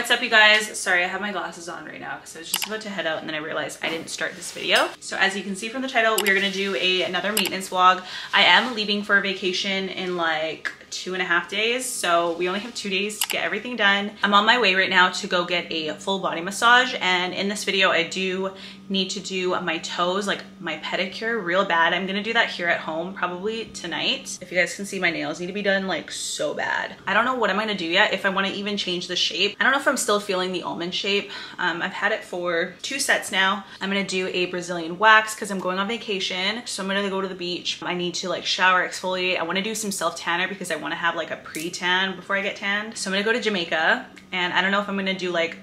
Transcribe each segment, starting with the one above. What's up, you guys? Sorry, I have my glasses on right now because I was just about to head out and then I realized I didn't start this video. So as you can see from the title, we are going to do another maintenance vlog. I am leaving for a vacation in like 2.5 days, so we only have 2 days to get everything done. I'm on my way right now to go get a full body massage, and in this video I do need to do my toes, like my pedicure, real bad. I'm gonna do that here at home probably tonight. If you guys can see, my nails need to be done like so bad. I don't know what I'm gonna do yet, if I want to even change the shape. I don't know if I'm still feeling the almond shape. I've had it for 2 sets now. I'm gonna do a Brazilian wax because I'm going on vacation, so I'm gonna go to the beach. I need to like shower, exfoliate. I want to do some self-tanner because I want to have like a pre-tan before I get tanned. So I'm gonna go to Jamaica, and I don't know if I'm gonna do like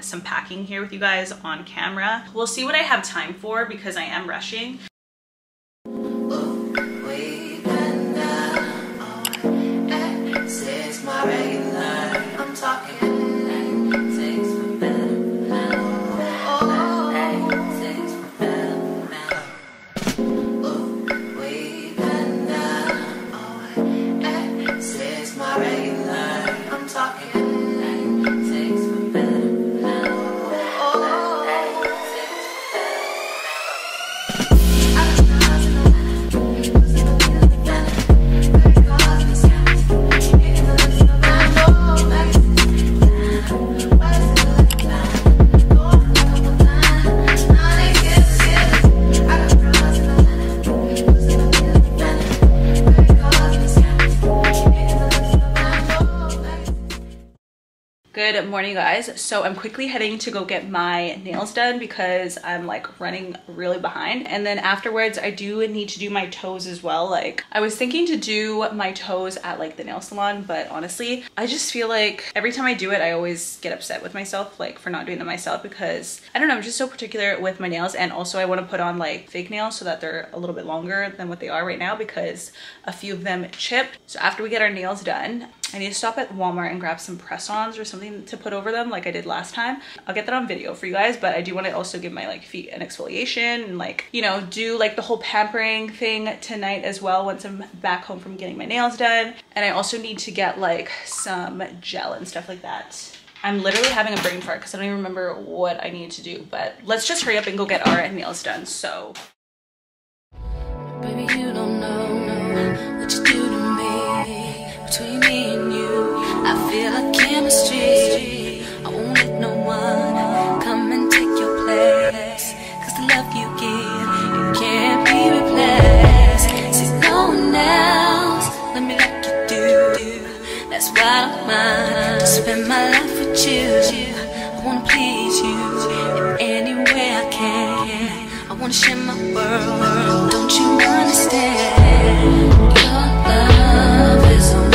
some packing here with you guys on camera. We'll see what I have time for because I am rushing. Good morning, guys. So I'm quickly heading to go get my nails done because I'm like running really behind, and then afterwards I do need to do my toes as well. Like I was thinking to do my toes at like the nail salon, but honestly I just feel like every time I do it I always get upset with myself like for not doing them myself, because I don't know, I'm just so particular with my nails. And also I want to put on like fake nails so that they're a little bit longer than what they are right now because a few of them chipped. So after we get our nails done, I need to stop at Walmart and grab some press-ons or something to put over them like I did last time. I'll get that on video for you guys, but I do want to also give my like feet an exfoliation and like, you know, do like the whole pampering thing tonight as well once I'm back home from getting my nails done. And I also need to get like some gel and stuff like that. I'm literally having a brain fart because I don't even remember what I need to do, but let's just hurry up and go get our nails done. So baby, you don't know what you do to me. Between me and you, I feel like chemistry. I won't let no one come and take your place, cause the love you give, it can't be replaced. See, no one else, let me like you do. That's why I don't mind to spend my life with you. I wanna please you in any way I can. I wanna share my world, don't you understand? Your love is on.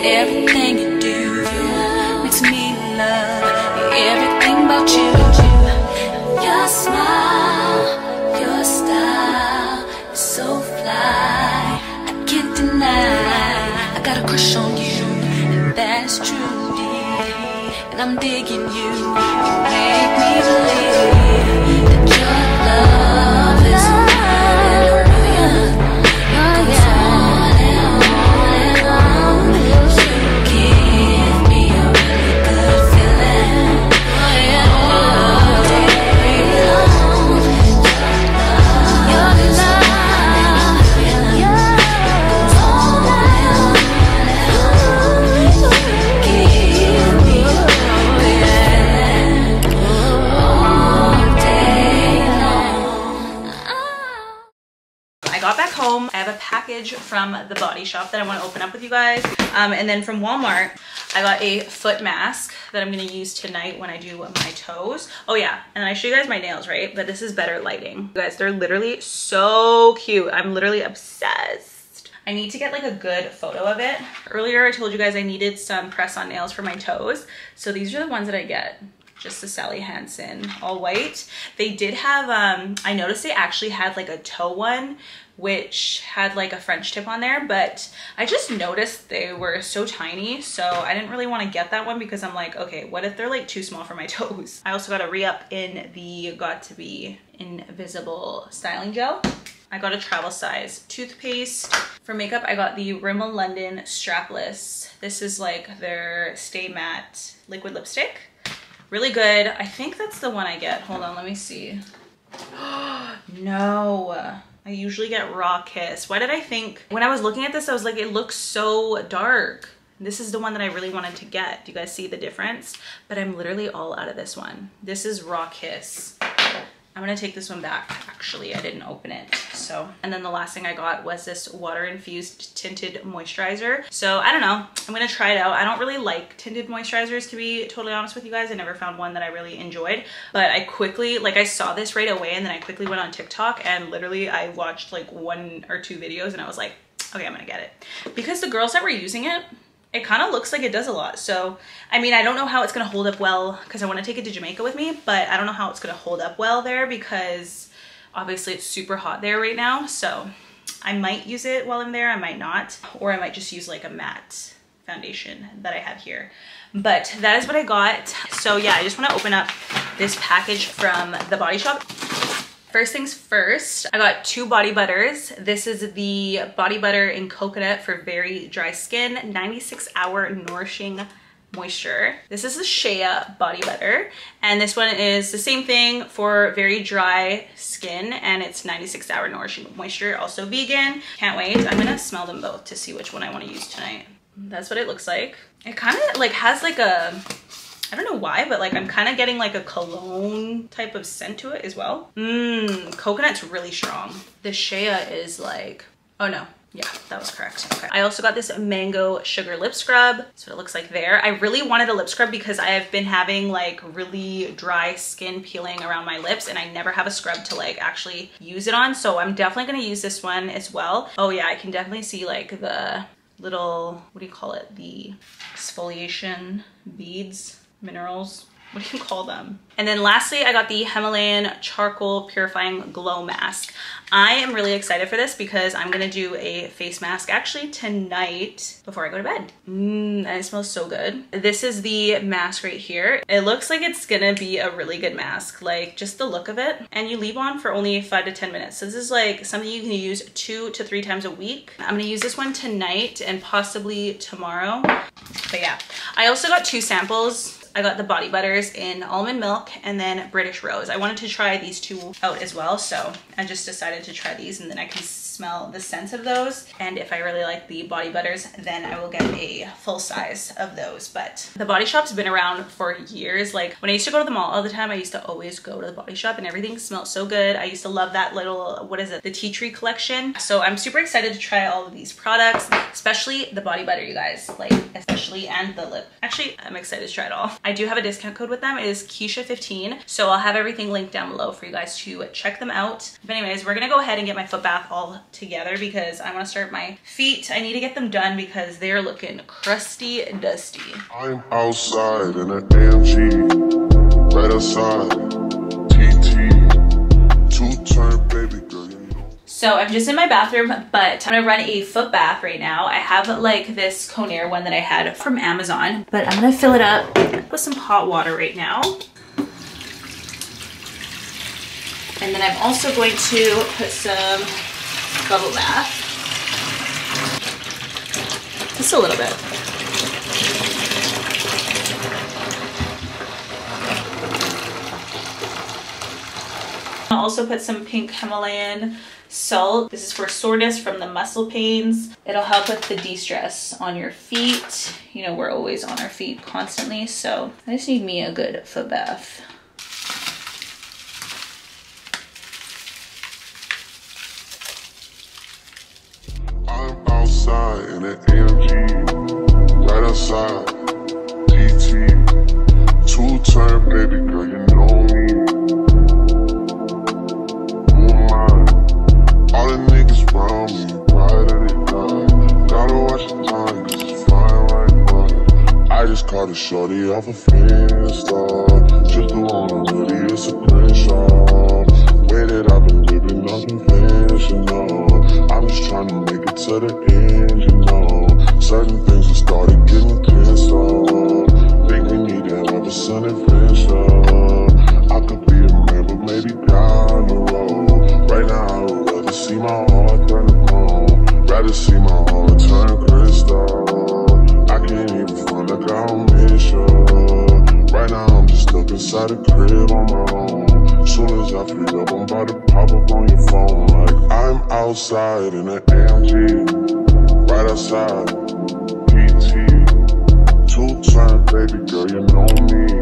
Everything you do makes me love everything about you. Your smile, your style is so fly, I can't deny. I got a crush on you, and that's true, and I'm digging you. You make me believe that your love is oh, package from the Body Shop that I want to open up with you guys. And then from Walmart, I got a foot mask that I'm going to use tonight when I do my toes. Oh yeah, and I show you guys my nails, right? But this is better lighting. You guys, they're literally so cute. I'm literally obsessed. I need to get like a good photo of it. Earlier I told you guys I needed some press on nails for my toes. So these are the ones that I get. Just the Sally Hansen all white. They did have, I noticed they actually had like a toe one, which had like a French tip on there, but I just noticed they were so tiny. So I didn't really want to get that one because I'm like, okay, what if they're like too small for my toes? I also got a re-up in the Got To Be Invisible Styling Gel. I got a travel size toothpaste. For makeup, I got the Rimmel London Strapless. This is like their Stay Matte Liquid Lipstick. Really good. I think that's the one I get. Hold on, let me see. No. I usually get Raw Kiss. Why did I think? When I was looking at this, I was like, it looks so dark. This is the one that I really wanted to get. Do you guys see the difference? But I'm literally all out of this one. This is Raw Kiss. I'm gonna take this one back. Actually, I didn't open it, so. And then the last thing I got was this water-infused tinted moisturizer. So I don't know, I'm gonna try it out. I don't really like tinted moisturizers, to be totally honest with you guys. I never found one that I really enjoyed, but I quickly, like I saw this right away and then I quickly went on TikTok and literally I watched like 1 or 2 videos and I was like, okay, I'm gonna get it. Because the girls that were using it, it kind of looks like it does a lot. So, I mean, I don't know how it's going to hold up well because I want to take it to Jamaica with me, but I don't know how it's going to hold up well there because obviously it's super hot there right now. So I might use it while I'm there. I might not, or I might just use like a matte foundation that I have here. But that is what I got. So yeah, I just want to open up this package from the Body Shop. First things first, I got 2 body butters. This is the body butter in coconut for very dry skin, 96-hour nourishing moisture. This is the Shea body butter, and this one is the same thing for very dry skin, and it's 96-hour nourishing moisture, also vegan. Can't wait. I'm gonna smell them both to see which one I want to use tonight. That's what it looks like. It kind of like has like a, I don't know why, but like I'm kind of getting like a cologne type of scent to it as well. Coconut's really strong. The Shea is like, oh no, yeah, that was correct. Okay. I also got this mango sugar lip scrub. That's what it looks like there. I really wanted a lip scrub because I have been having like really dry skin peeling around my lips and I never have a scrub to like actually use it on. So I'm definitely gonna use this one as well. Oh yeah, I can definitely see like the little, what do you call it? The exfoliation beads. Minerals, what do you call them? And then lastly, I got the Himalayan charcoal purifying glow mask. I am really excited for this because I'm gonna do a face mask actually tonight before I go to bed. And it smells so good. This is the mask right here. It looks like it's gonna be a really good mask, like just the look of it. And you leave on for only 5 to 10 minutes. So this is like something you can use 2 to 3 times a week. I'm gonna use this one tonight and possibly tomorrow. But yeah, I also got 2 samples. I got the body butters in almond milk and then British Rose. I wanted to try these 2 out as well, so I just decided to try these and then I can smell the scents of those. And if I really like the body butters, then I will get a full size of those. But the Body Shop's been around for years. Like when I used to go to the mall all the time, I used to always go to the Body Shop and everything smelled so good. I used to love that little, what is it? The tea tree collection. So I'm super excited to try all of these products, especially the body butter, you guys, like especially, and the lip. Actually, I'm excited to try it all. I do have a discount code with them. It is Keisha15. So I'll have everything linked down below for you guys to check them out. But anyways, we're gonna go ahead and get my foot bath all together because I wanna start my feet. I need to get them done because they're looking crusty and dusty. I'm outside in an AMG, right outside, TT, 2-turn baby girl. So I'm just in my bathroom, but I'm gonna run a foot bath right now. I have like this Conair one that I had from Amazon, but I'm gonna fill it up with some hot water right now. And then I'm also going to put some bubble bath. Just a little bit. I'll also put some pink Himalayan salt. This is for soreness from the muscle pains. It'll help with the de-stress on your feet. You know, we're always on our feet constantly, so I just need me a good foot bath. in an AMG, right outside DT. Two-time baby girl, you know me. Move mine. All the niggas round me, ride at it die. Gotta watch the time, cause it's flying right by. I just caught a shorty off a Finsta. Just do on a hoodie, it's a Crenshaw. Way that I've been living, not conventional. I'm just trying to make it to the end, you know. Certain things just started getting pissed off. Think we need that love, sun and pressure. I could be a man, but maybe down the road. Right now, I would rather see my heart turn to bone. Rather see my heart turn crystal. I can't even feel like I don't miss you. Right now, I'm just stuck inside a crib on my own. Soon as I free up, I'm about to pop up on your phone. Like, I'm outside in an AMG. Right outside, PT. Two-time baby girl, you know me.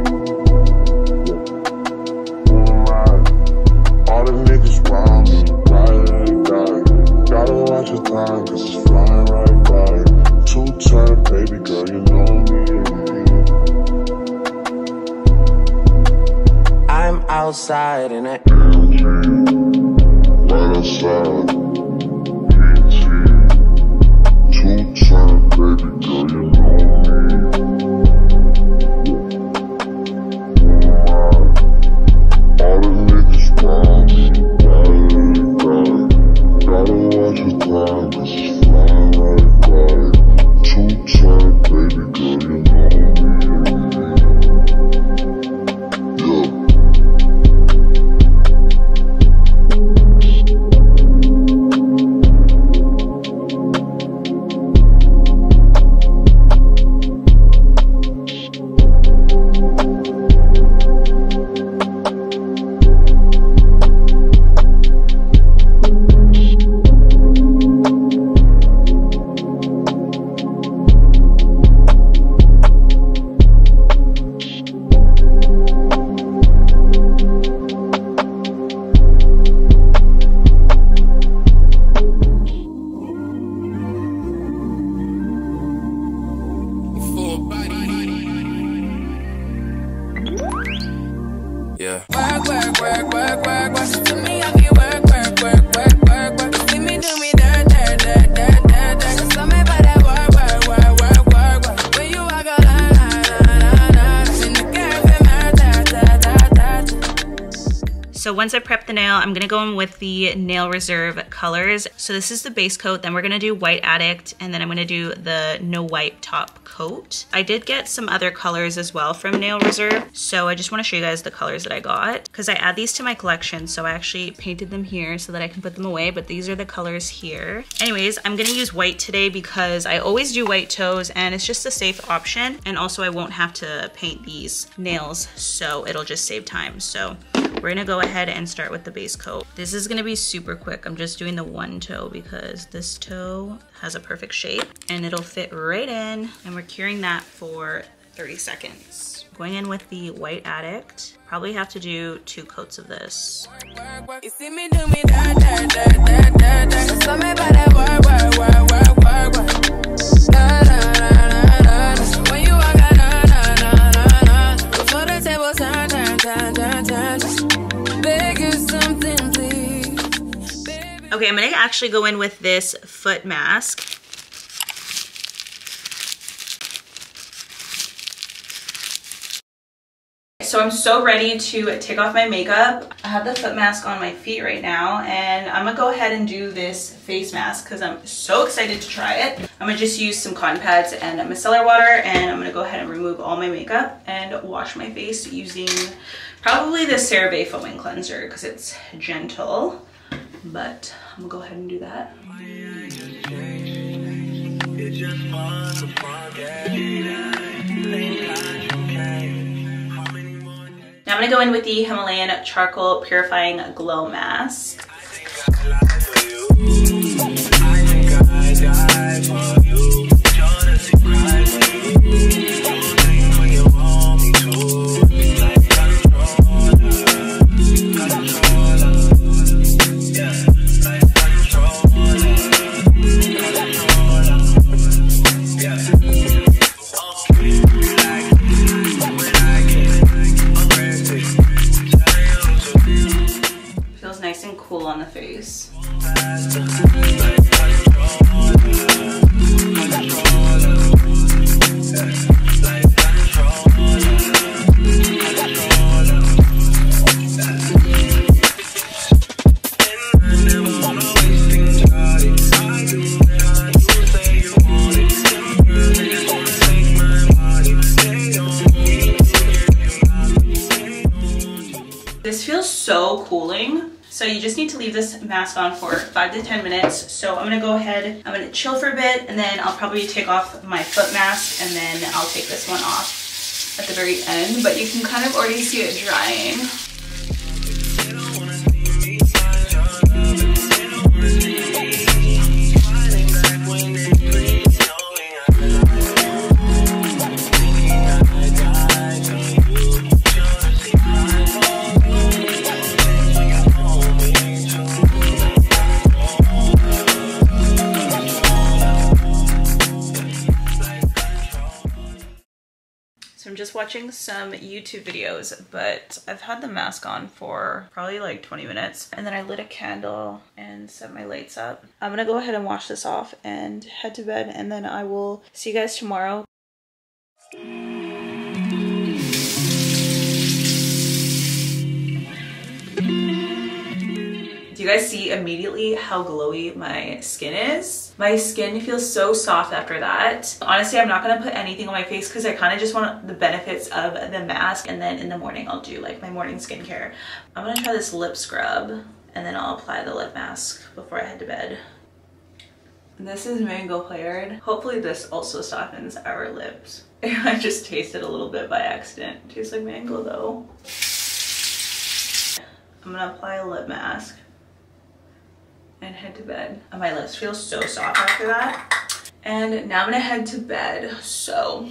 Who am I? All the niggas round me, ride and die. Gotta watch your time, cause it's flying right by. Two-time baby girl, you know me. I'm outside in an AMG, right outside PT. Two-time baby girl, you know me. So once I prep the nail, I'm gonna go in with the Nail Reserve colors. So this is the base coat, then we're gonna do White Addict, and then I'm gonna do the No Wipe top coat. I did get some other colors as well from Nail Reserve, so I just wanna show you guys the colors that I got, because I add these to my collection, so I actually painted them here so that I can put them away, but these are the colors here. Anyways, I'm gonna use white today because I always do white toes, and it's just a safe option, and also I won't have to paint these nails, so it'll just save time. So we're gonna go ahead and start with the base coat. This is gonna be super quick. I'm just doing the one toe because this toe has a perfect shape and it'll fit right in, and we're curing that for 30 seconds. Going in with the White Addict. Probably have to do two coats of this. Okay, I'm gonna actually go in with this foot mask. So I'm so ready to take off my makeup. I have the foot mask on my feet right now, and I'm gonna go ahead and do this face mask because I'm so excited to try it. I'm gonna just use some cotton pads and micellar water, and I'm gonna go ahead and remove all my makeup and wash my face using probably the CeraVe foaming cleanser because it's gentle. But I'm gonna go ahead and do that. Now I'm gonna go in with the Himalayan Charcoal Purifying Glow Mask. all on the face. This feels so cooling. So you just need to leave this mask on for 5 to 10 minutes. So I'm gonna go ahead, I'm gonna chill for a bit, and then I'll probably take off my foot mask, and then I'll take this one off at the very end, but you can kind of already see it drying. Watching some YouTube videos, but I've had the mask on for probably like 20 minutes, and then I lit a candle and set my lights up. I'm gonna go ahead and wash this off and head to bed, and then I will see you guys tomorrow. Do you guys see immediately how glowy my skin is? My skin feels so soft after that. Honestly, I'm not gonna put anything on my face because I kind of just want the benefits of the mask, and then in the morning I'll do like my morning skincare. I'm gonna try this lip scrub, and then I'll apply the lip mask before I head to bed. This is mango flavored. Hopefully this also softens our lips. I just tasted a little bit by accident. It tastes like mango though. I'm gonna apply a lip mask and head to bed. My lips feel so soft after that. And now I'm gonna head to bed, so.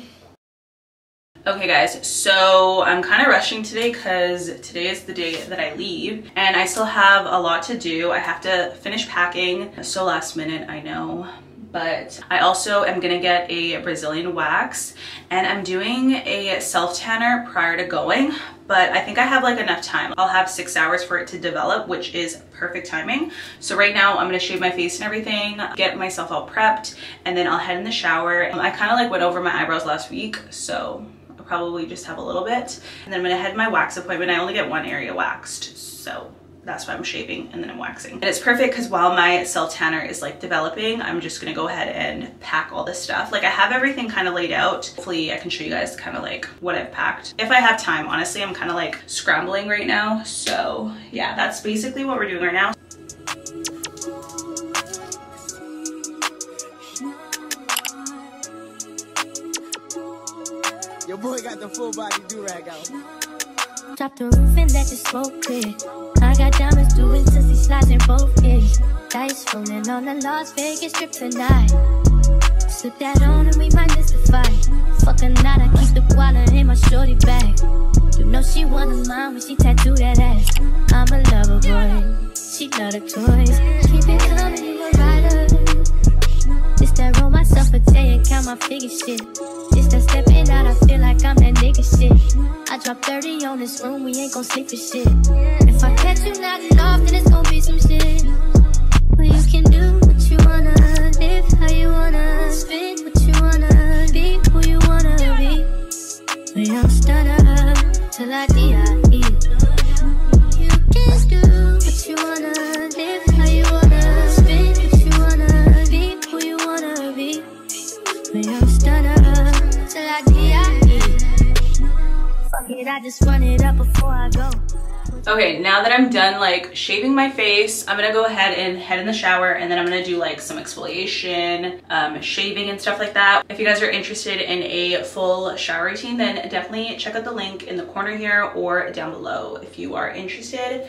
Okay guys, so I'm kind of rushing today because today is the day that I leave, and I still have a lot to do. I have to finish packing. So last minute, I know. But I also am gonna get a Brazilian wax, and I'm doing a self tanner prior to going, but I think I have like enough time. I'll have 6 hours for it to develop, which is perfect timing. So right now I'm gonna shave my face and everything, get myself all prepped, and then I'll head in the shower. I kind of like went over my eyebrows last week, so I'll probably just have a little bit. And then I'm gonna head to my wax appointment. I only get one area waxed, so that's why I'm shaving and then I'm waxing. And it's perfect because while my self-tanner is like developing, I'm just gonna go ahead and pack all this stuff. Like I have everything kind of laid out. Hopefully I can show you guys kind of like what I've packed. If I have time, honestly, I'm kind of like scrambling right now. So yeah, that's basically what we're doing right now. Your boy got the full body do-rag out. Drop the roof and let the smoke clear. I got diamonds doing sissy slides in both ears. Dice rolling on the Las Vegas strip tonight. Slip that on and we might miss the fight. Fuck a knot, I keep the wallet in my shorty bag. You know she wanna mine when she tattooed that ass. I'm a lover boy, she love the toys. Keep it coming, you a rider. It's that roll myself a day and count my figure shit. It's that stepping out, I feel like I'm that nigga shit. I drop 30 on this room, we ain't gon' sleep for shit. If I catch you nodding off, then it's gon' be some shit. Well, you can do what you wanna, live how you wanna, spin what you wanna, be who you wanna be. We don't stutter till I D.I.E. You can do what you wanna, live how you wanna, spin what you wanna, be who you wanna be. We don't stutter. Okay, now that I'm done like shaving my face, I'm gonna go ahead and head in the shower, and then I'm gonna do like some exfoliation, shaving and stuff like that. If you guys are interested in a full shower routine, then definitely check out the link in the corner here or down below if you are interested.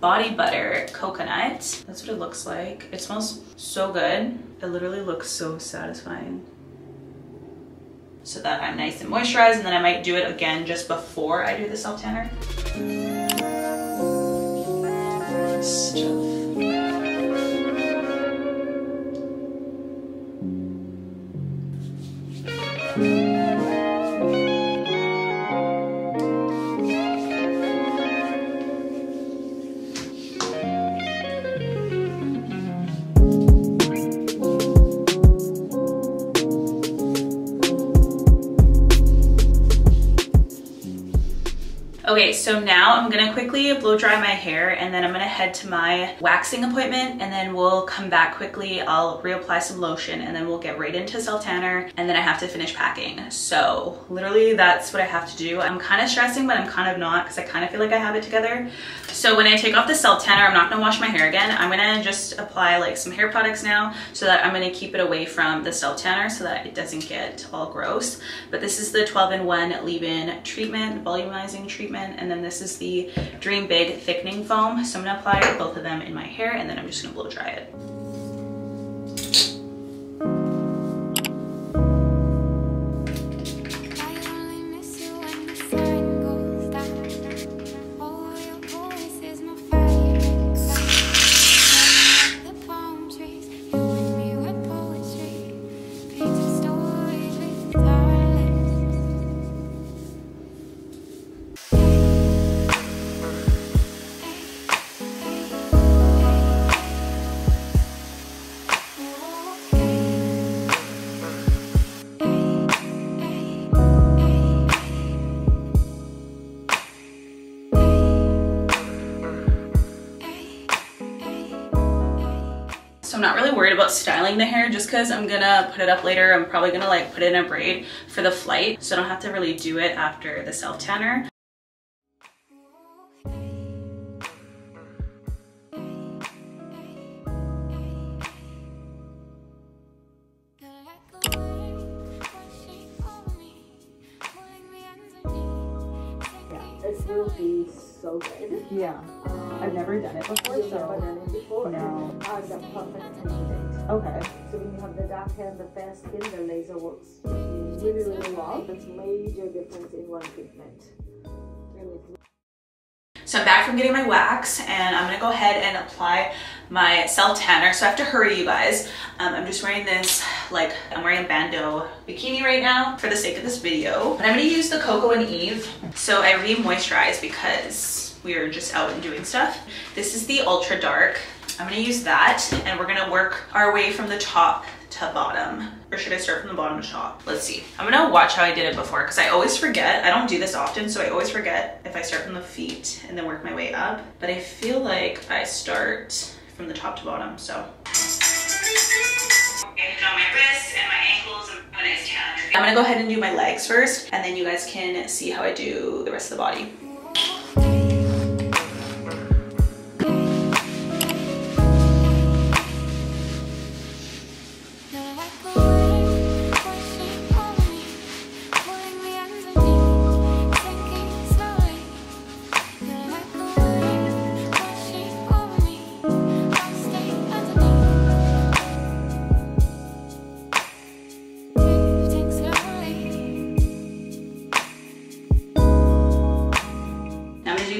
body butter coconut. That's what it looks like. It smells so good. It literally looks so satisfying. So that I'm nice and moisturized, and then I might do it again just before I do the self tanner. Okay, so now I'm gonna quickly blow dry my hair, and then I'm gonna head to my waxing appointment, and then we'll come back quickly. I'll reapply some lotion, and then we'll get right into self-tanner, and then I have to finish packing. So literally that's what I have to do. I'm kind of stressing, but I'm kind of not, because I kind of feel like I have it together. So when I take off the self-tanner, I'm not gonna wash my hair again. I'm gonna just apply like some hair products now, so that I'm gonna keep it away from the self-tanner so that it doesn't get all gross. But this is the 12-in-1 leave-in treatment, volumizing treatment. And then this is the Dream Big Thickening Foam. So I'm gonna apply both of them in my hair, and then I'm just gonna blow dry it. I'm not really worried about styling the hair just because I'm gonna put it up later. I'm probably gonna like put it in a braid for the flight, so I don't have to really do it after the self tanner. Yeah, this will be so good. Yeah. I've never done it before, so I've never done it before. No. I've got perfect candidate. Okay. So when you have the dark hair and the fair skin, the laser works really, really well. That's major difference in one treatment. So I'm back from getting my wax, and I'm gonna go ahead and apply my self tanner. So I have to hurry, you guys. I'm just wearing this, like, I'm wearing a bandeau bikini right now for the sake of this video. And I'm gonna use the Coco and Eve. So I re-moisturize because we are just out and doing stuff. This is the ultra dark. I'm gonna use that, and we're gonna work our way from the top to bottom. Or should I start from the bottom to top? Let's see. I'm gonna watch how I did it before, because I always forget. I don't do this often, so I always forget if I start from the feet and then work my way up. But I feel like I start from the top to bottom, so. And on my wrists and my ankles and my next hand. I'm gonna go ahead and do my legs first, and then you guys can see how I do the rest of the body.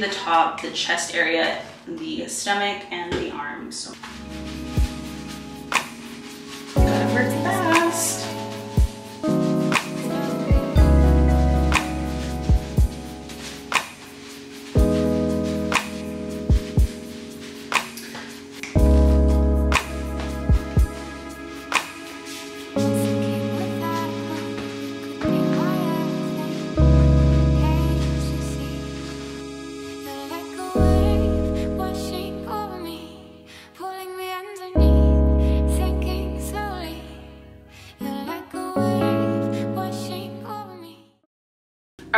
The top, the chest area, the stomach, and the arms. So gotta work fast.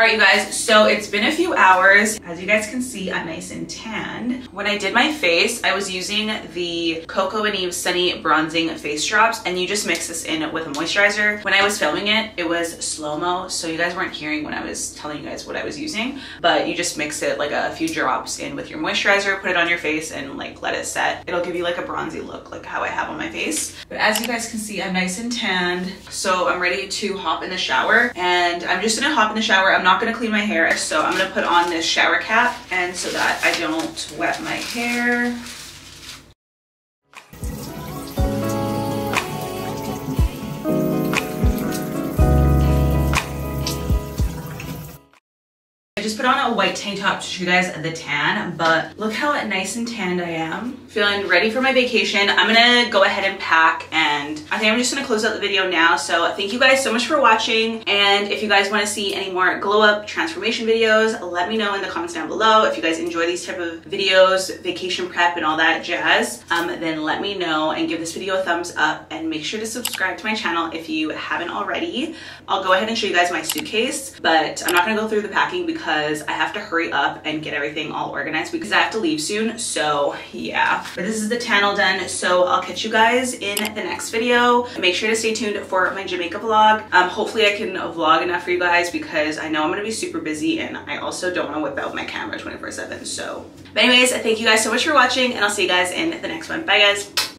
All right, you guys, so it's been a few hours. As you guys can see, I'm nice and tanned. When I did my face, I was using the Coco and Eve Sunny Bronzing Face Drops, and you just mix this in with a moisturizer. When I was filming it, it was slow-mo, so you guys weren't hearing when I was telling you guys what I was using, but you just mix it like a few drops in with your moisturizer, put it on your face, and like let it set. It'll give you like a bronzy look, like how I have on my face. But as you guys can see, I'm nice and tanned, so I'm ready to hop in the shower, and I'm just gonna hop in the shower. I'm not gonna clean my hair, so I'm gonna put on this shower cap and so that I don't wet my hair. I just put on a white tank top to show you guys the tan, but look how nice and tanned I am. Feeling ready for my vacation. I'm gonna go ahead and pack, and I think I'm just gonna close out the video now. So thank you guys so much for watching, and if you guys wanna see any more glow up transformation videos, let me know in the comments down below. If you guys enjoy these type of videos, vacation prep and all that jazz, then let me know and give this video a thumbs up, and make sure to subscribe to my channel if you haven't already. I'll go ahead and show you guys my suitcase, but I'm not gonna go through the packing because I have to hurry up and get everything all organized because I have to leave soon, so yeah. But this is the tan all done, so I'll catch you guys in the next video. Make sure to stay tuned for my Jamaica vlog. Hopefully I can vlog enough for you guys because I know I'm gonna be super busy, and I also don't wanna whip out my camera 24/7, so. But anyways, thank you guys so much for watching, and I'll see you guys in the next one. Bye guys.